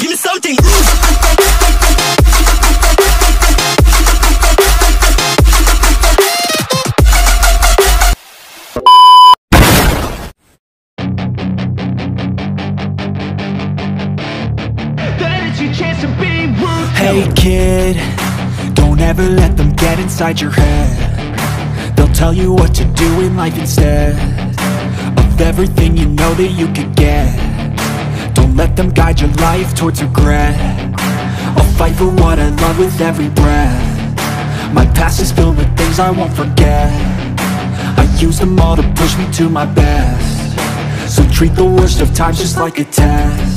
Give me something chance to be rude. Hey kid, don't ever let them get inside your head. They'll tell you what to do in life instead of everything you know that you could get. Don't let them guide your life towards regret. I'll fight for what I love with every breath. My past is filled with things I won't forget. I use them all to push me to my best. So treat the worst of times just like a test.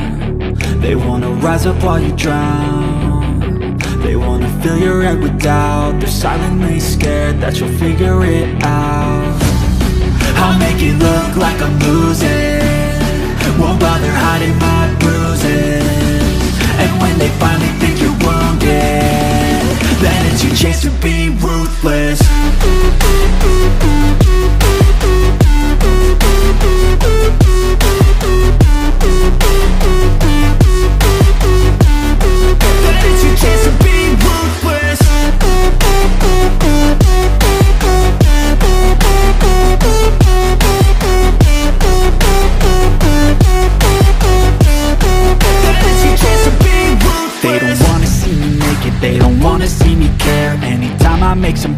They wanna rise up while you drown. They wanna fill your head with doubt. They're silently scared that you'll figure it out. I'll make it look like I'm losing. Won't bother hiding my bruises. And when they finally think you're wounded, then it's your chance to be ruthless. Some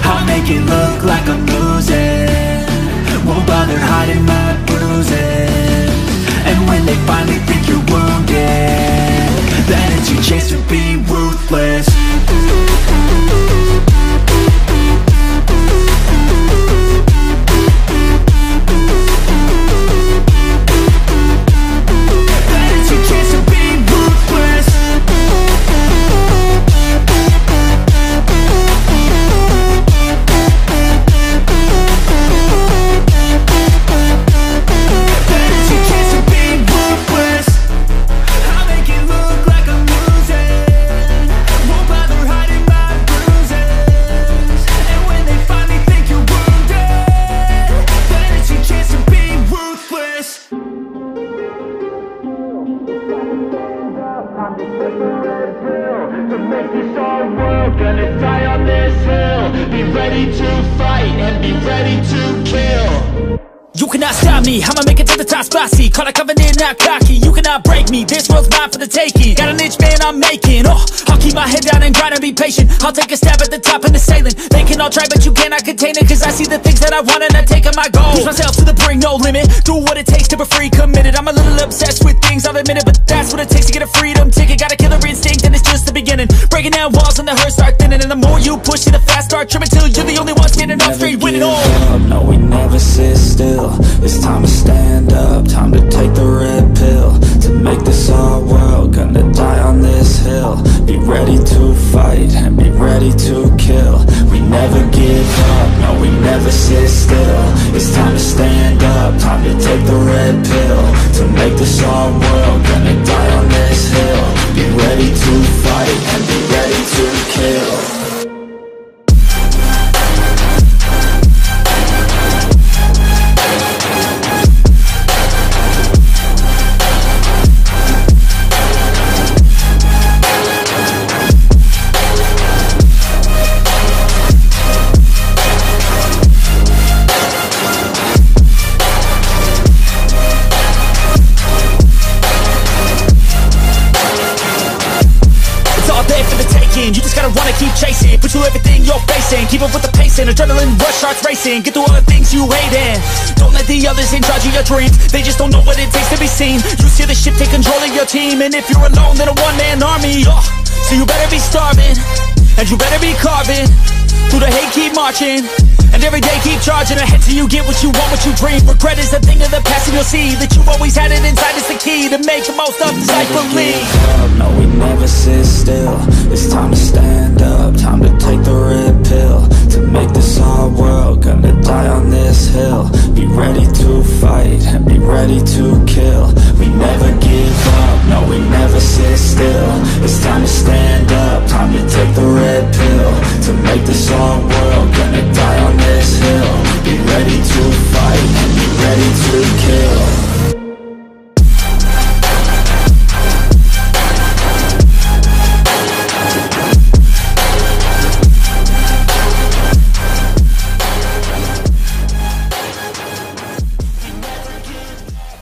I'll make it look like I'm losing. Won't bother hiding my bruises. And when they finally think you're wounded, then it's your chance to be ruthless. I'ma make it to the top spicy. Call a covenant, not cocky. You cannot break me, this world's mine for the taking. Got an itch, man, I'm making. Oh, I'll keep my head down and grind and be patient. I'll take a stab at the top and the sailing. They can all try, but you cannot contain it. Cause I see the things that I want and I take on my goals. Push myself to the brink, no limit. Do what it takes to be free, committed. I'm a little obsessed with things, I'll admit it. But that's what it takes to get a freedom ticket. Got a killer instinct and it's just the beginning. Breaking down walls and the hurt start thinning. And the more you push it, the fast start trimming. Till you're the only one standing up straight, winning all. No, we never sit still. It's time to stand up, time to take the red pill. To make this our world, gonna die on this hill. Be ready to fight and be ready to kill. We never give up, no we never sit still. It's time to stand up, time to take the red pill. To make this our world, gonna die on this hill. keep chasing, put you everything you're facing. Keep up with the pace and adrenaline rush, hearts racing. Get through all the things you hate and don't let the others in charge of your dreams. They just don't know what it takes to be seen. You see the shit, take control of your team. And if you're alone, then a one-man army. So you better be starving, and you better be carving. Through the hate, keep marching, and every day keep charging ahead till you get what you want, what you dream. Regret is a thing of the past, and you'll see that you always had it inside. It's the key to make the most of this life. Believe. No, we never sit still. It's time to stand up, time to take the red pill. To make this our world, gonna die on this hill. Be ready to fight, and be ready to kill. We never give up, no, we never sit still. It's time to stand up, time to take the red pill. To make this our world,